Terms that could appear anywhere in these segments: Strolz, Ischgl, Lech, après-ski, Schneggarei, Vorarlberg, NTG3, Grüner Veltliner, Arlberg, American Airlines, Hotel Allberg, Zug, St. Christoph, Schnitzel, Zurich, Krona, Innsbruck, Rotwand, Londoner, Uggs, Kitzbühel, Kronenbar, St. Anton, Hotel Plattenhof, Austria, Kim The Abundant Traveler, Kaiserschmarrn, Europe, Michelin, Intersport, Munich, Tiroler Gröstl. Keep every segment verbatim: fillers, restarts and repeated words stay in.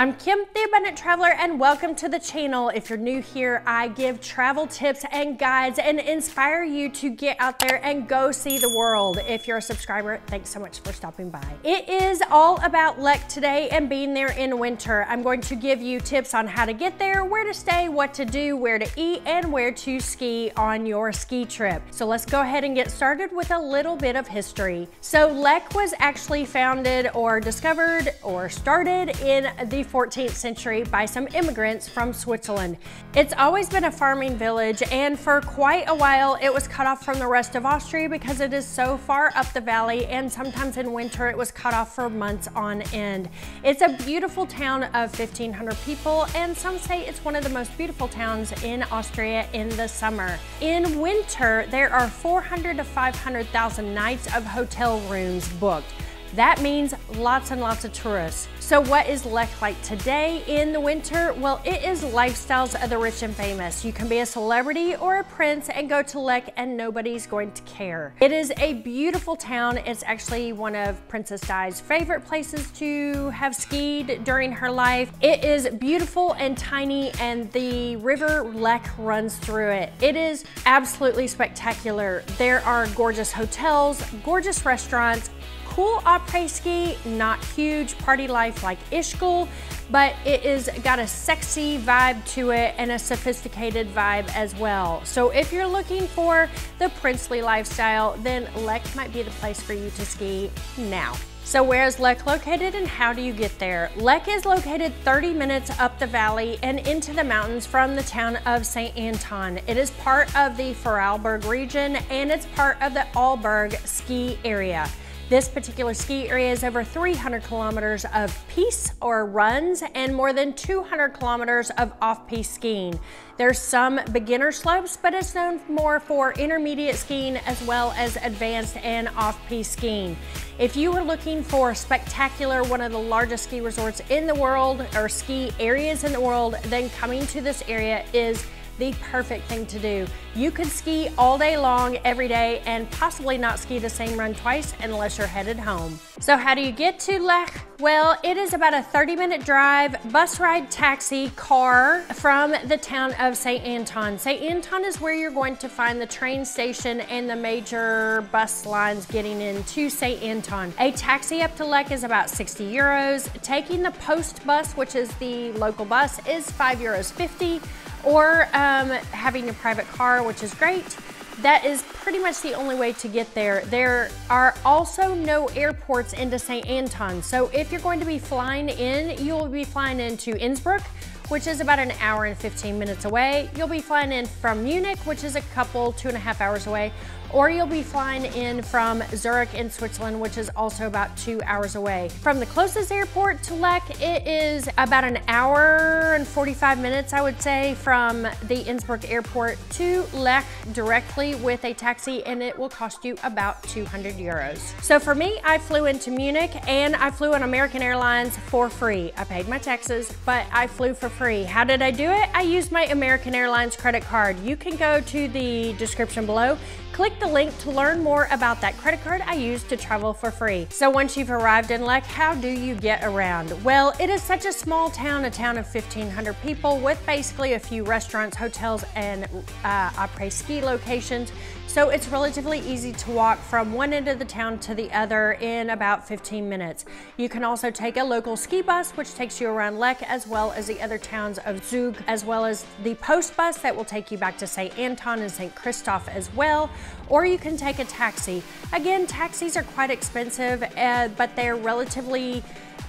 I'm Kim The Abundant Traveler and welcome to the channel. If you're new here, I give travel tips and guides and inspire you to get out there and go see the world. If you're a subscriber, thanks so much for stopping by. It is all about Lech today and being there in winter. I'm going to give you tips on how to get there, where to stay, what to do, where to eat, and where to ski on your ski trip. So let's go ahead and get started with a little bit of history. So Lech was actually founded or discovered or started in the fourteenth century by some immigrants from Switzerland. It's always been a farming village, and for quite a while it was cut off from the rest of Austria because it is so far up the valley, and sometimes in winter it was cut off for months on end. It's a beautiful town of fifteen hundred people, and some say it's one of the most beautiful towns in Austria in the summer. In winter, there are four hundred to five hundred thousand nights of hotel rooms booked. That means lots and lots of tourists. So what is Lech like today in the winter? Well, it is lifestyles of the rich and famous. You can be a celebrity or a prince and go to Lech and nobody's going to care. It is a beautiful town. It's actually one of Princess Di's favorite places to have skied during her life. It is beautiful and tiny, and the river Lech runs through it. It is absolutely spectacular. There are gorgeous hotels, gorgeous restaurants, cool après-ski, not huge party life like Ischgl, but it is got a sexy vibe to it and a sophisticated vibe as well. So if you're looking for the princely lifestyle, then Lech might be the place for you to ski now. So where is Lech located and how do you get there? Lech is located thirty minutes up the valley and into the mountains from the town of Saint Anton. It is part of the Vorarlberg region, and it's part of the Allberg ski area. This particular ski area is over three hundred kilometers of piste or runs and more than two hundred kilometers of off-piste skiing. There's some beginner slopes, but it's known more for intermediate skiing as well as advanced and off-piste skiing. If you were looking for spectacular, one of the largest ski resorts in the world or ski areas in the world, then coming to this area is the perfect thing to do. You could ski all day long, every day, and possibly not ski the same run twice unless you're headed home. So how do you get to Lech? Well, it is about a thirty minute drive, bus ride, taxi, car from the town of Saint Anton. Saint Anton is where you're going to find the train station and the major bus lines getting into Saint Anton. A taxi up to Lech is about sixty euros. Taking the post bus, which is the local bus, is five euros fifty. Or um, having a private car, which is great. That is pretty much the only way to get there. There are also no airports into Saint Anton. So if you're going to be flying in, you'll be flying into Innsbruck, which is about an hour and fifteen minutes away. You'll be flying in from Munich, which is a couple, two and a half hours away. Or you'll be flying in from Zurich in Switzerland, which is also about two hours away. From the closest airport to Lech, it is about an hour and forty-five minutes, I would say, from the Innsbruck airport to Lech directly with a taxi, and it will cost you about two hundred euros. So for me, I flew into Munich and I flew on American Airlines for free. I paid my taxes, but I flew for free. How did I do it? I used my American Airlines credit card. You can go to the description below, click the link to learn more about that credit card I used to travel for free. So once you've arrived in Lech, how do you get around? Well, it is such a small town, a town of fifteen hundred people with basically a few restaurants, hotels, and uh, après-ski locations. So it's relatively easy to walk from one end of the town to the other in about fifteen minutes. You can also take a local ski bus, which takes you around Lech as well as the other towns of Zug, as well as the post bus that will take you back to Saint Anton and Saint Christoph as well. Or you can take a taxi. Again, taxis are quite expensive, uh, but they're relatively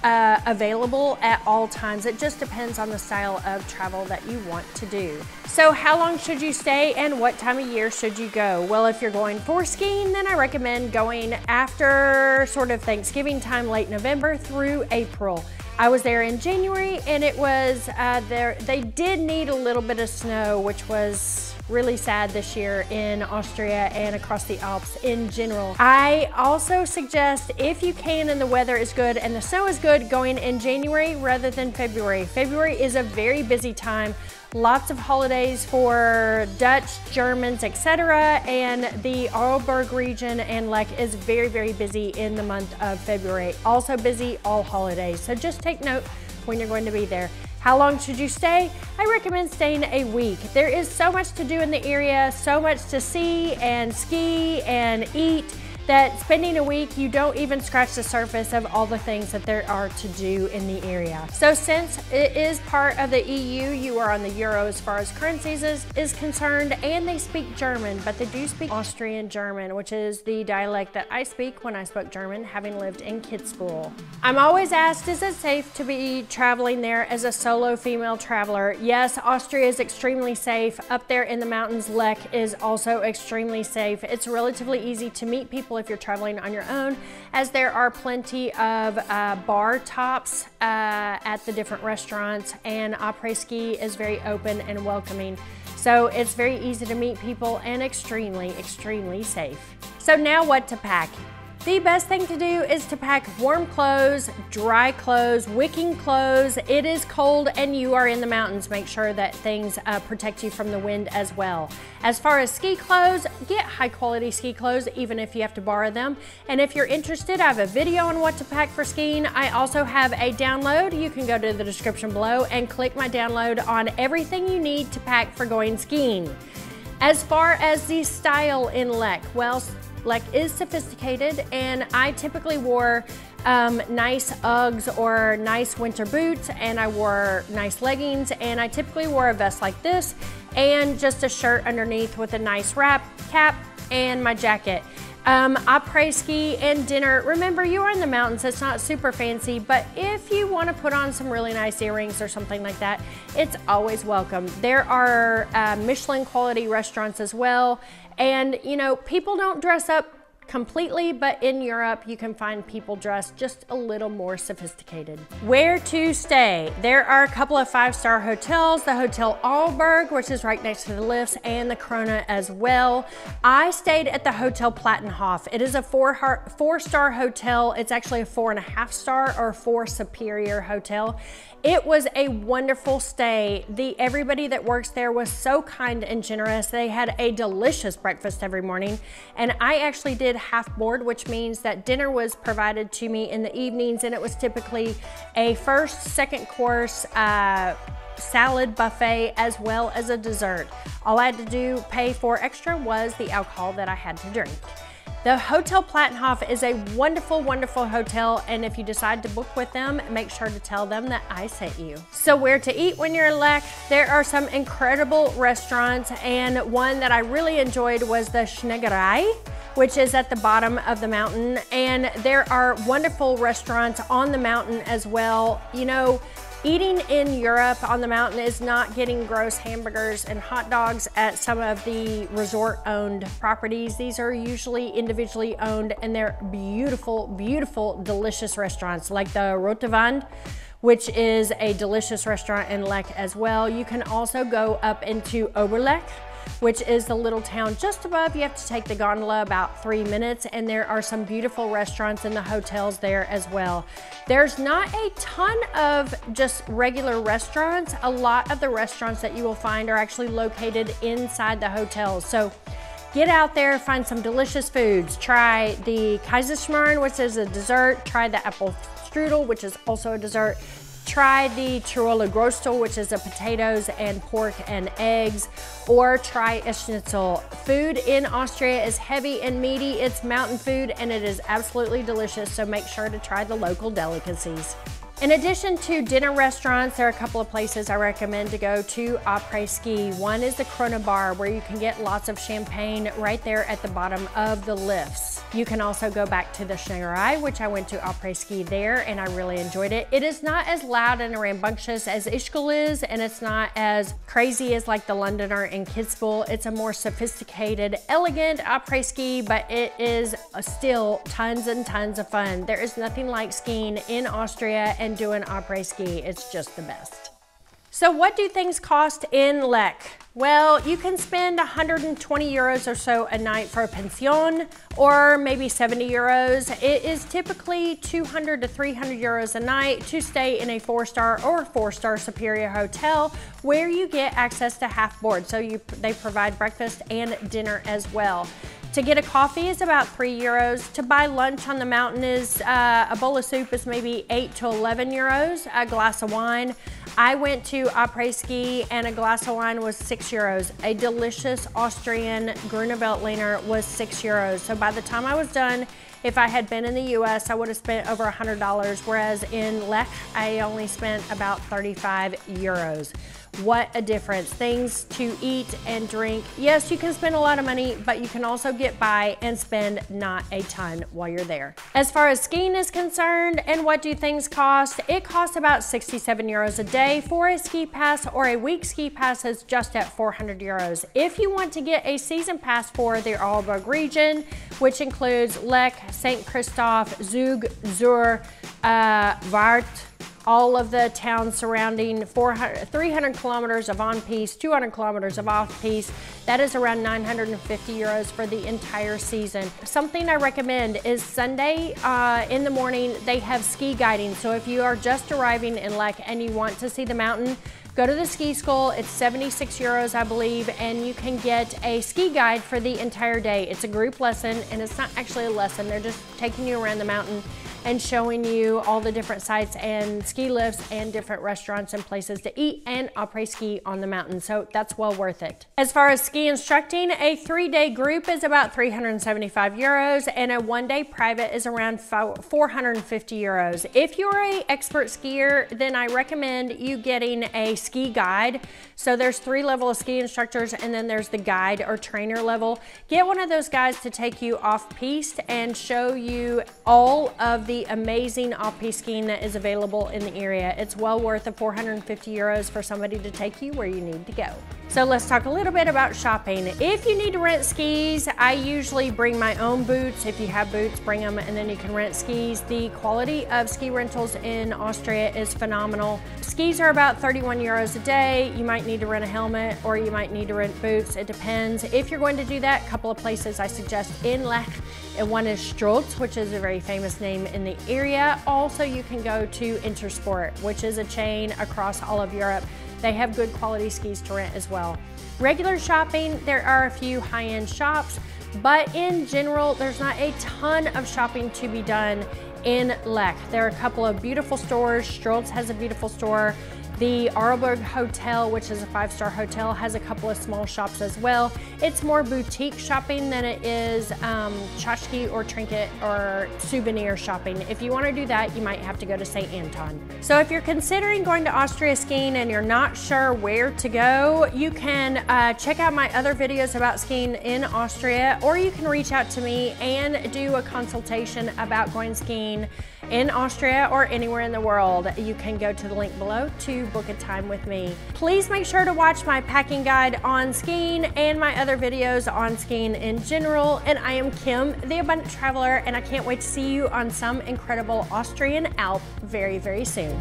uh, available at all times. It just depends on the style of travel that you want to do. So how long should you stay and what time of year should you go? Well, if you're going for skiing, then I recommend going after sort of Thanksgiving time, late November through April. I was there in January, and it was uh, there. They did need a little bit of snow, which was really sad this year in Austria and across the Alps in general. I also suggest, if you can and the weather is good and the snow is good, going in January rather than February. February is a very busy time. Lots of holidays for Dutch, Germans, et cetera. And the Arlberg region and Lech is very, very busy in the month of February. Also busy all holidays. So just take note when you're going to be there. How long should you stay? I recommend staying a week. There is so much to do in the area, so much to see and ski and eat, that spending a week, you don't even scratch the surface of all the things that there are to do in the area. So since it is part of the E U, you are on the euro as far as currencies is, is concerned, and they speak German, but they do speak Austrian German, which is the dialect that I speak when I spoke German, having lived in Kitzbühel. I'm always asked, is it safe to be traveling there as a solo female traveler? Yes, Austria is extremely safe. Up there in the mountains, Lech is also extremely safe. It's relatively easy to meet people if you're traveling on your own, as there are plenty of uh, bar tops uh, at the different restaurants, and après-ski is very open and welcoming. So it's very easy to meet people and extremely, extremely safe. So now what to pack? The best thing to do is to pack warm clothes, dry clothes, wicking clothes. It is cold and you are in the mountains. Make sure that things uh, protect you from the wind as well. As far as ski clothes, get high quality ski clothes, even if you have to borrow them. And if you're interested, I have a video on what to pack for skiing. I also have a download. You can go to the description below and click my download on everything you need to pack for going skiing. As far as the style in Lech, well, Lech is sophisticated, and I typically wore um, nice Uggs or nice winter boots, and I wore nice leggings, and I typically wore a vest like this and just a shirt underneath with a nice wrap, cap, and my jacket. Um, après ski and dinner, remember you are in the mountains, it's not super fancy, but if you want to put on some really nice earrings or something like that, it's always welcome. There are uh, Michelin quality restaurants as well, and you know, people don't dress up completely, but in Europe you can find people dressed just a little more sophisticated. Where to stay? There are a couple of five-star hotels, the Hotel Allberg, which is right next to the lifts, and the Krona as well. I stayed at the Hotel Plattenhof. It is a four, four-star hotel. It's actually a four and a half star or four superior hotel. It was a wonderful stay. The everybody that works there was so kind and generous. They had a delicious breakfast every morning, and I actually did half board, which means that dinner was provided to me in the evenings, and it was typically a first, second course, uh, salad buffet, as well as a dessert. All I had to do, pay for extra, was the alcohol that I had to drink. The Hotel Plattenhof is a wonderful, wonderful hotel, and if you decide to book with them, make sure to tell them that I sent you. So where to eat when you're in Lech? There are some incredible restaurants, and one that I really enjoyed was the Schneggarei, which is at the bottom of the mountain, and there are wonderful restaurants on the mountain as well. You know, eating in Europe on the mountain is not getting gross hamburgers and hot dogs at some of the resort-owned properties. These are usually individually owned, and they're beautiful, beautiful, delicious restaurants, like the Rotwand, which is a delicious restaurant in Lech as well. You can also go up into Oberlech, which is the little town just above. You have to take the gondola about three minutes, and there are some beautiful restaurants in the hotels there as well. There's not a ton of just regular restaurants. A lot of the restaurants that you will find are actually located inside the hotels. So get out there, find some delicious foods. Try the Kaiserschmarrn, which is a dessert. Try the apple strudel, which is also a dessert. Try the Tiroler Gröstl, which is a potatoes and pork and eggs, or try a Schnitzel. Food in Austria is heavy and meaty. It's mountain food, and it is absolutely delicious, so make sure to try the local delicacies. In addition to dinner restaurants, there are a couple of places I recommend to go to après-ski. One is the Kronenbar, where you can get lots of champagne right there at the bottom of the lifts. You can also go back to the Schneggarei, which I went to après-ski there, and I really enjoyed it. It is not as loud and rambunctious as Ischgl is, and it's not as crazy as like the Londoner in Kitzbühel. It's a more sophisticated, elegant après-ski, but it is still tons and tons of fun. There is nothing like skiing in Austria and doing après-ski. It's just the best. So what do things cost in Lech? Well, you can spend one hundred twenty euros or so a night for a pension, or maybe seventy euros. It is typically two hundred to three hundred euros a night to stay in a four-star or four-star superior hotel, where you get access to half board. So you, they provide breakfast and dinner as well. To get a coffee is about three euros. To buy lunch on the mountain is, uh, a bowl of soup is maybe eight to eleven euros, a glass of wine. I went to après-ski and a glass of wine was six euros. A delicious Austrian Grüner Veltliner was six euros. So by the time I was done, if I had been in the U S, I would have spent over one hundred dollars, whereas in Lech, I only spent about thirty-five euros. What a difference. Things to eat and drink. Yes, you can spend a lot of money, but you can also get by and spend not a ton while you're there. As far as skiing is concerned, and what do things cost? It costs about sixty-seven euros a day for a ski pass, or a week ski pass is just at four hundred euros. If you want to get a season pass for the Arlberg region, which includes Lech, Saint Christoph, Zug, Zur, uh, Vart, all of the towns surrounding, three hundred kilometers of on-piste, two hundred kilometers of off-piste. That is around nine hundred fifty euros for the entire season. Something I recommend is Sunday uh, in the morning, they have ski guiding. So if you are just arriving in Lech and you want to see the mountain, go to the ski school. It's seventy-six euros, I believe, and you can get a ski guide for the entire day. It's a group lesson, and it's not actually a lesson. They're just taking you around the mountain and showing you all the different sites and ski lifts and different restaurants and places to eat and après-ski on the mountain. So that's well worth it. As far as ski instructing, a three-day group is about three hundred seventy-five euros and a one-day private is around four hundred fifty euros. If you're an expert skier, then I recommend you getting a ski guide. So there's three levels of ski instructors and then there's the guide or trainer level. Get one of those guys to take you off-piste and show you all of the The amazing off-piste skiing that is available in the area. It's well worth the four hundred fifty euros for somebody to take you where you need to go. So let's talk a little bit about shopping. If you need to rent skis, I usually bring my own boots. If you have boots, bring them and then you can rent skis. The quality of ski rentals in Austria is phenomenal. Skis are about thirty-one euros a day. You might need to rent a helmet or you might need to rent boots. It depends. If you're going to do that, a couple of places I suggest in Lech. And one is Strolz, which is a very famous name in the area. Also, you can go to Intersport, which is a chain across all of Europe. They have good quality skis to rent as well. Regular shopping, there are a few high-end shops, but in general, there's not a ton of shopping to be done in Lech. There are a couple of beautiful stores. Strolz has a beautiful store. The Arlberg Hotel, which is a five-star hotel, has a couple of small shops as well. It's more boutique shopping than it is um, tchotchke or trinket or souvenir shopping. If you want to do that, you might have to go to Saint Anton. So if you're considering going to Austria skiing and you're not sure where to go, you can uh, check out my other videos about skiing in Austria, or you can reach out to me and do a consultation about going skiing in Austria or anywhere in the world. You can go to the link below to book a time with me. Please make sure to watch my packing guide on skiing and my other videos on skiing in general. And I am Kim, the Abundant Traveler, and I can't wait to see you on some incredible Austrian Alp very, very soon.